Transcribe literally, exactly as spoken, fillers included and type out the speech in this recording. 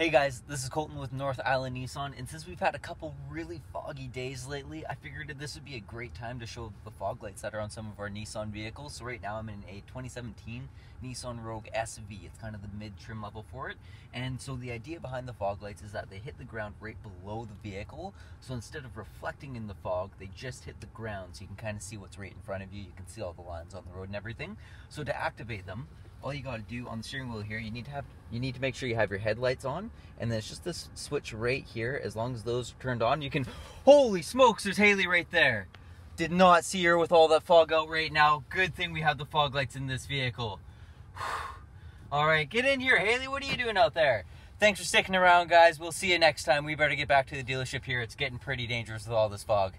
Hey guys, this is Colton with North Island Nissan, and since we've had a couple really foggy days lately, I figured that this would be a great time to show the fog lights that are on some of our Nissan vehicles. So right now I'm in a twenty seventeen Nissan Rogue S V. It's kind of the mid trim level for it. And so the idea behind the fog lights is that they hit the ground right below the vehicle. So instead of reflecting in the fog, they just hit the ground, so you can kind of see what's right in front of you. You can see all the lines on the road and everything. So to activate them, all you gotta do on the steering wheel here, you need to have, you need to make sure you have your headlights on, and then it's just this switch right here. As long as those are turned on, you can, holy smokes, there's Haley right there. Did not see her with all that fog out right now. Good thing we have the fog lights in this vehicle. All right, get in here, Haley, what are you doing out there? Thanks for sticking around, guys. We'll see you next time. We better get back to the dealership here. It's getting pretty dangerous with all this fog.